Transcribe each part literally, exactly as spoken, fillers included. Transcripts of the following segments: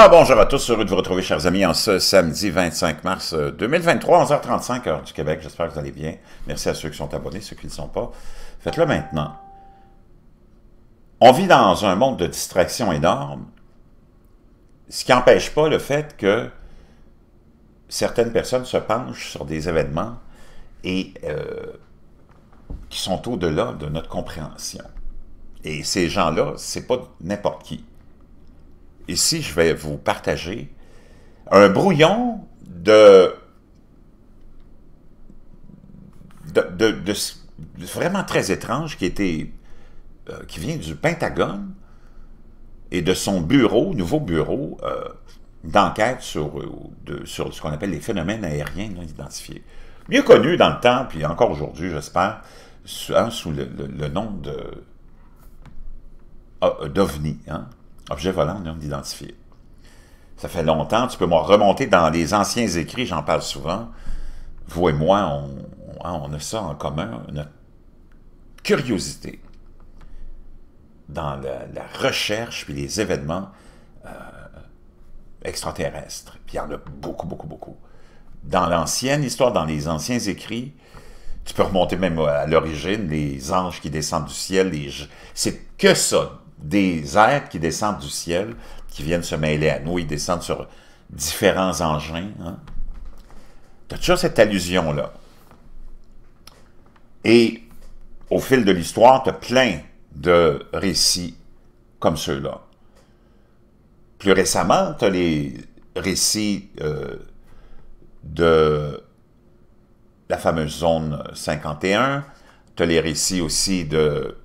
Alors bonjour à tous, heureux de vous retrouver chers amis en ce samedi vingt-cinq mars deux mille vingt-trois, onze heures trente-cinq, heure du Québec, j'espère que vous allez bien. Merci à ceux qui sont abonnés, ceux qui ne le sont pas, faites-le maintenant. On vit dans un monde de distraction énorme, ce qui n'empêche pas le fait que certaines personnes se penchent sur des événements et euh, qui sont au-delà de notre compréhension. Et ces gens-là, c'est pas n'importe qui. Ici, je vais vous partager un brouillon de, de, de, de, de vraiment très étrange qui, était, euh, qui vient du Pentagone et de son bureau, nouveau bureau euh, d'enquête sur, de, sur ce qu'on appelle les phénomènes aériens non identifiés. Mieux connu dans le temps, puis encore aujourd'hui, j'espère, sous, hein, sous le, le, le nom de d'OVNI, hein? Objet volant non identifié. Ça fait longtemps, tu peux me remonter dans les anciens écrits, j'en parle souvent. Vous et moi, on, on a ça en commun, notre curiosité dans la, la recherche puis les événements euh, extraterrestres. Puis il y en a beaucoup, beaucoup, beaucoup. Dans l'ancienne histoire, dans les anciens écrits, tu peux remonter même à l'origine, les anges qui descendent du ciel, les... c'est que ça, des êtres qui descendent du ciel, qui viennent se mêler à nous, ils descendent sur différents engins. Hein. Tu as toujours cette allusion-là. Et au fil de l'histoire, tu as plein de récits comme ceux-là. Plus récemment, tu as les récits euh, de la fameuse zone cinquante et un, tu as les récits aussi de...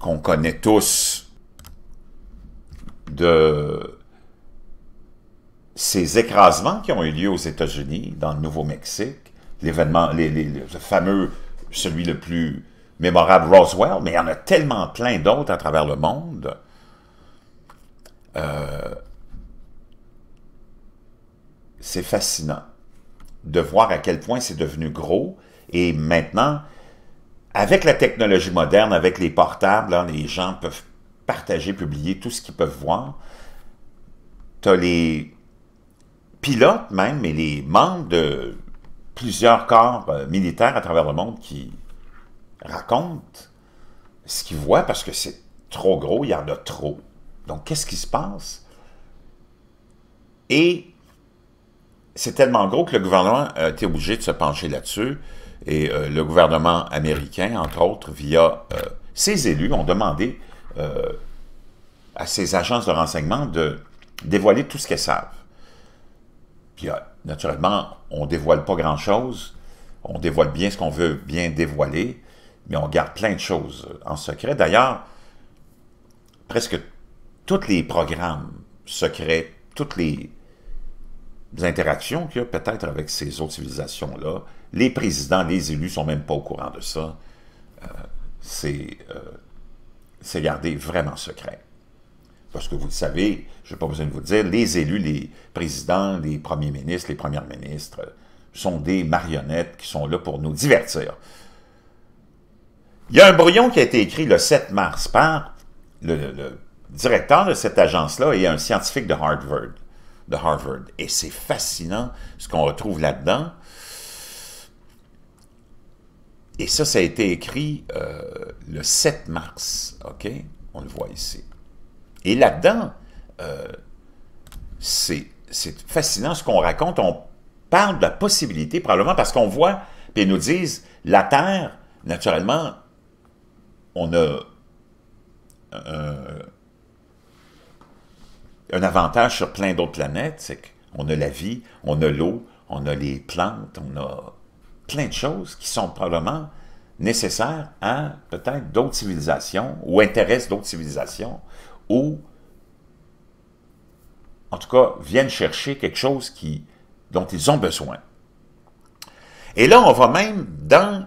qu'on connaît tous de ces écrasements qui ont eu lieu aux États-Unis, dans le Nouveau-Mexique, l'événement, les, les, le fameux, celui le plus mémorable, Roswell, mais il y en a tellement plein d'autres à travers le monde. Euh, c'est fascinant de voir à quel point c'est devenu gros, et maintenant... Avec la technologie moderne, avec les portables, hein, les gens peuvent partager, publier tout ce qu'ils peuvent voir. Tu as les pilotes même et les membres de plusieurs corps euh, militaires à travers le monde qui racontent ce qu'ils voient parce que c'est trop gros, il y en a trop. Donc, qu'est-ce qui se passe? Et c'est tellement gros que le gouvernement a été obligé de se pencher là-dessus. Et euh, le gouvernement américain, entre autres, via euh, ses élus, ont demandé euh, à ces agences de renseignement de dévoiler tout ce qu'elles savent. Puis, euh, naturellement, on ne dévoile pas grand-chose, on dévoile bien ce qu'on veut bien dévoiler, mais on garde plein de choses en secret. D'ailleurs, presque tous les programmes secrets, toutes les interactions qu'il y a peut-être avec ces autres civilisations-là, les présidents, les élus ne sont même pas au courant de ça. Euh, c'est euh, gardé vraiment secret. Parce que vous le savez, je n'ai pas besoin de vous le dire, les élus, les présidents, les premiers ministres, les premières ministres euh, sont des marionnettes qui sont là pour nous divertir. Il y a un brouillon qui a été écrit le sept mars par le, le, le directeur de cette agence-là et un scientifique de Harvard. De Harvard. Et c'est fascinant ce qu'on retrouve là-dedans. Et ça, ça a été écrit euh, le sept mars, OK? On le voit ici. Et là-dedans, euh, c'est fascinant ce qu'on raconte. On parle de la possibilité, probablement parce qu'on voit, puis ils nous disent, la Terre, naturellement, on a euh, un avantage sur plein d'autres planètes, c'est qu'on a la vie, on a l'eau, on a les plantes, on a... plein de choses qui sont probablement nécessaires à peut-être d'autres civilisations ou intéressent d'autres civilisations ou, en tout cas, viennent chercher quelque chose qui, dont ils ont besoin. Et là, on va même dans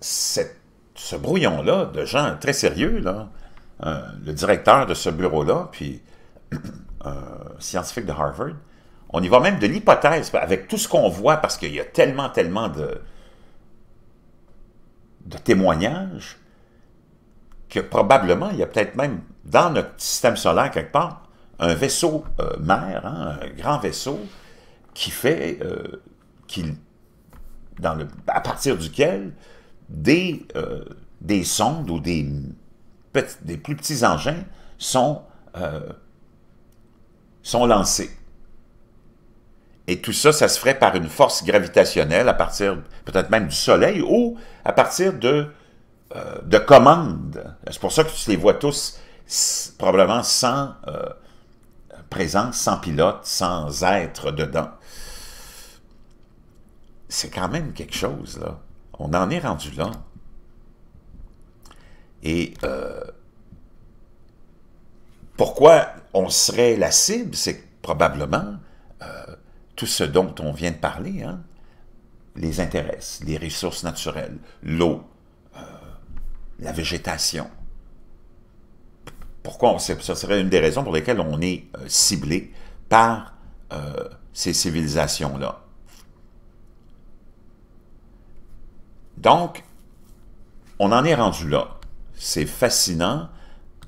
cette, ce brouillon-là de gens très sérieux, là, euh, le directeur de ce bureau-là, puis un scientifique de Harvard, on y va même de l'hypothèse, avec tout ce qu'on voit, parce qu'il y a tellement, tellement de... de témoignages que probablement, il y a peut-être même dans notre système solaire quelque part un vaisseau euh, mère, hein, un grand vaisseau, qui fait, euh, qui, dans le, à partir duquel des, euh, des sondes ou des, petits, des plus petits engins sont, euh, sont lancés. Et tout ça, ça se ferait par une force gravitationnelle à partir peut-être même du Soleil ou à partir de, euh, de commandes. C'est pour ça que tu les vois tous probablement sans euh, présence, sans pilote, sans être dedans. C'est quand même quelque chose, là. On en est rendu là. Et euh, pourquoi on serait la cible, c'est probablement... Euh, tout ce dont on vient de parler, hein, les intéresse, les ressources naturelles, l'eau, euh, la végétation. Pourquoi on, ça serait une des raisons pour lesquelles on est euh, ciblé par euh, ces civilisations-là. Donc, on en est rendu là. C'est fascinant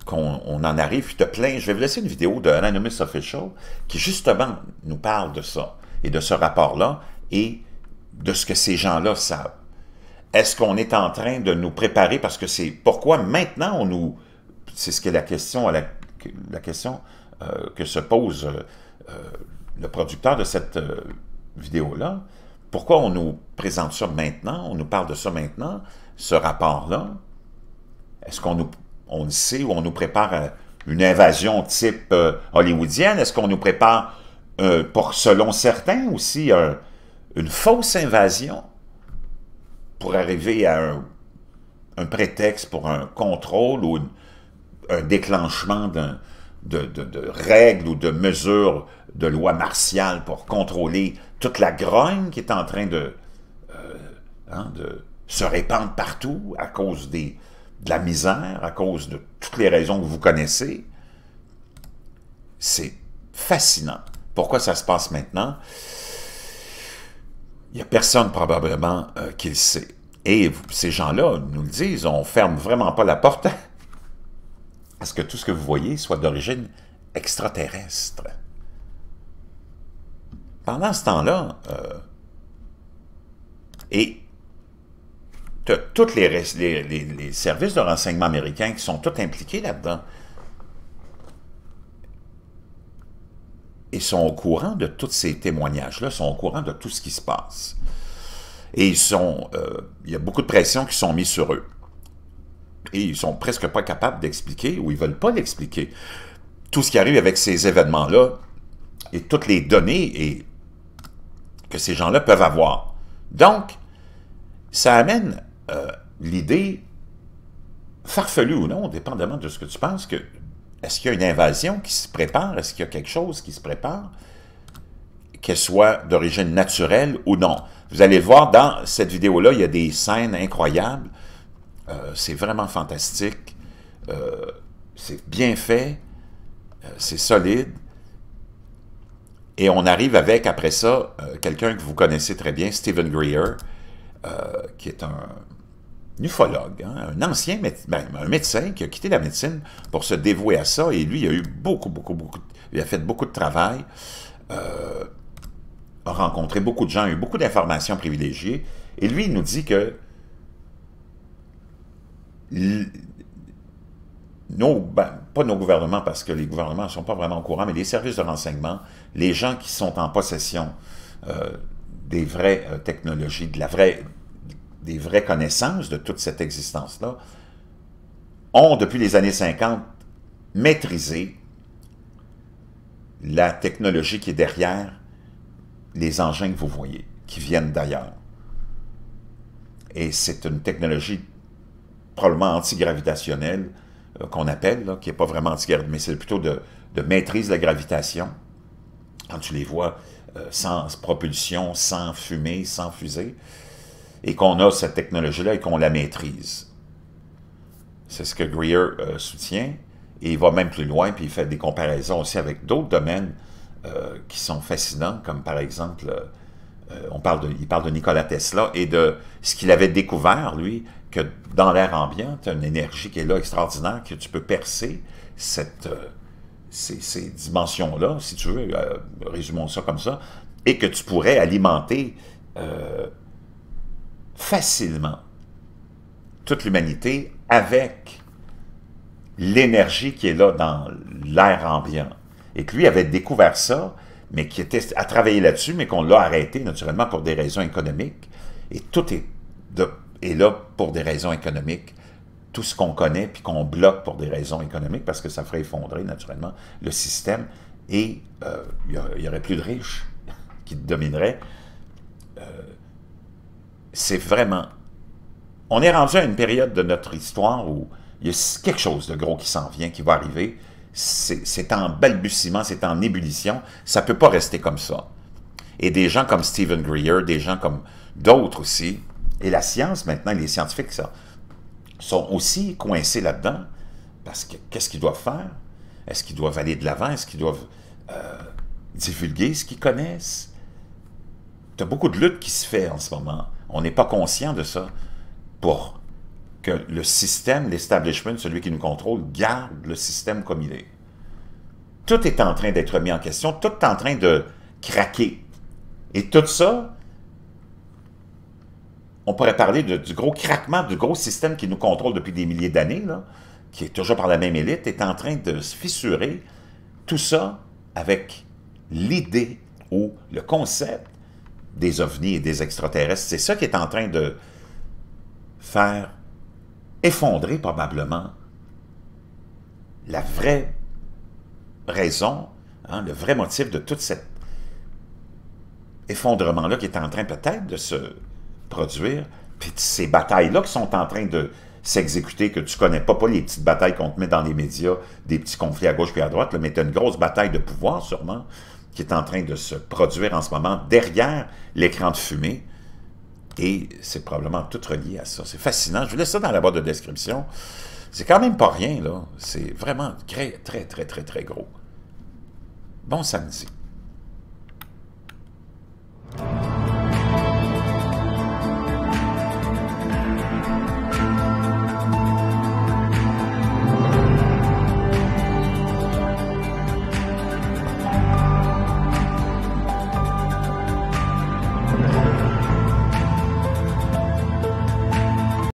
qu'on on en arrive, je te plains. Je vais vous laisser une vidéo de Anonymous Official qui justement nous parle de ça. Et de ce rapport-là, et de ce que ces gens-là savent. Est-ce qu'on est en train de nous préparer, parce que c'est pourquoi maintenant on nous... C'est ce que la question, la, la question euh, que se pose euh, le producteur de cette euh, vidéo-là. Pourquoi on nous présente ça maintenant, on nous parle de ça maintenant, ce rapport-là? Est-ce qu'on nous, on le sait, ou on nous prépare à une invasion type euh, hollywoodienne? Est-ce qu'on nous prépare... Euh, pour, selon certains aussi, un, une fausse invasion pour arriver à un, un prétexte pour un contrôle ou une, un déclenchement d'un, de, de, de règles ou de mesures de loi martiale pour contrôler toute la grogne qui est en train de, euh, hein, de se répandre partout à cause des, de la misère, à cause de toutes les raisons que vous connaissez. C'est fascinant. Pourquoi ça se passe maintenant? Il n'y a personne probablement euh, qui le sait. Et ces gens-là nous le disent, on ne ferme vraiment pas la porte à ce que tout ce que vous voyez soit d'origine extraterrestre. Pendant ce temps-là, euh, et tu as tous les, les, les, les services de renseignement américains qui sont tous impliqués là-dedans. Ils sont au courant de tous ces témoignages-là, sont au courant de tout ce qui se passe. Et ils sont... Euh, il y a beaucoup de pressions qui sont mises sur eux. Et ils sont presque pas capables d'expliquer, ou ils veulent pas l'expliquer, tout ce qui arrive avec ces événements-là, et toutes les données et, que ces gens-là peuvent avoir. Donc, ça amène euh, l'idée, farfelue ou non, dépendamment de ce que tu penses, que... Est-ce qu'il y a une invasion qui se prépare? Est-ce qu'il y a quelque chose qui se prépare? Qu'elle soit d'origine naturelle ou non. Vous allez voir, dans cette vidéo-là, il y a des scènes incroyables. Euh, c'est vraiment fantastique. Euh, c'est bien fait. Euh, c'est solide. Et on arrive avec, après ça, euh, quelqu'un que vous connaissez très bien, Stephen Greer, euh, qui est un... un ufologue, hein, un ancien méde ben, un médecin qui a quitté la médecine pour se dévouer à ça, et lui, il a eu beaucoup, beaucoup, beaucoup, il a fait beaucoup de travail, euh, a rencontré beaucoup de gens, a eu beaucoup d'informations privilégiées, et lui, il nous dit que nos, ben, pas nos gouvernements, parce que les gouvernements ne sont pas vraiment au courant, mais les services de renseignement, les gens qui sont en possession euh, des vraies euh, technologies, de la vraie... des vraies connaissances de toute cette existence-là, ont, depuis les années cinquante, maîtrisé la technologie qui est derrière les engins que vous voyez, qui viennent d'ailleurs. Et c'est une technologie probablement antigravitationnelle, euh, qu'on appelle, là, qui n'est pas vraiment antigravitationnelle, mais c'est plutôt de, de maîtrise de la gravitation, quand tu les vois euh, sans propulsion, sans fumée, sans fusée, et qu'on a cette technologie-là et qu'on la maîtrise. C'est ce que Greer euh, soutient, et il va même plus loin, puis il fait des comparaisons aussi avec d'autres domaines euh, qui sont fascinants, comme par exemple, euh, on parle de, il parle de Nikola Tesla et de ce qu'il avait découvert, lui, que dans l'air ambiant, tu as une énergie qui est là, extraordinaire, que tu peux percer cette, euh, ces, ces dimensions-là, si tu veux, euh, résumons ça comme ça, et que tu pourrais alimenter euh, facilement toute l'humanité avec l'énergie qui est là dans l'air ambiant. Et que lui avait découvert ça, mais qui était à travailler là-dessus, mais qu'on l'a arrêté naturellement pour des raisons économiques. Et tout est, de, est là pour des raisons économiques. Tout ce qu'on connaît, puis qu'on bloque pour des raisons économiques, parce que ça ferait effondrer naturellement le système, et euh, il n'y aurait plus de riches qui domineraient. Euh, C'est vraiment... On est rendu à une période de notre histoire où il y a quelque chose de gros qui s'en vient, qui va arriver. C'est en balbutiement, c'est en ébullition. Ça ne peut pas rester comme ça. Et des gens comme Stephen Greer, des gens comme d'autres aussi, et la science maintenant, les scientifiques, ça... sont aussi coincés là-dedans, parce que qu'est-ce qu'ils doivent faire? Est-ce qu'ils doivent aller de l'avant? Est-ce qu'ils doivent euh, divulguer ce qu'ils connaissent? Tu as beaucoup de lutte qui se fait en ce moment. On n'est pas conscient de ça pour que le système, l'establishment, celui qui nous contrôle, garde le système comme il est. Tout est en train d'être mis en question, tout est en train de craquer. Et tout ça... On pourrait parler de, du gros craquement, du gros système qui nous contrôle depuis des milliers d'années, qui est toujours par la même élite, est en train de se fissurer. Tout ça avec l'idée ou le concept des ovnis et des extraterrestres. C'est ça qui est en train de faire effondrer probablement la vraie raison, hein, le vrai motif de tout cet effondrement-là qui est en train peut-être de se... produire, puis ces batailles-là qui sont en train de s'exécuter, que tu connais pas, pas les petites batailles qu'on te met dans les médias, des petits conflits à gauche puis à droite, là, mais tu as une grosse bataille de pouvoir, sûrement, qui est en train de se produire en ce moment, derrière l'écran de fumée, et c'est probablement tout relié à ça. C'est fascinant. Je vous laisse ça dans la barre de description. C'est quand même pas rien, là. C'est vraiment très, très, très, très, très gros. Bon samedi.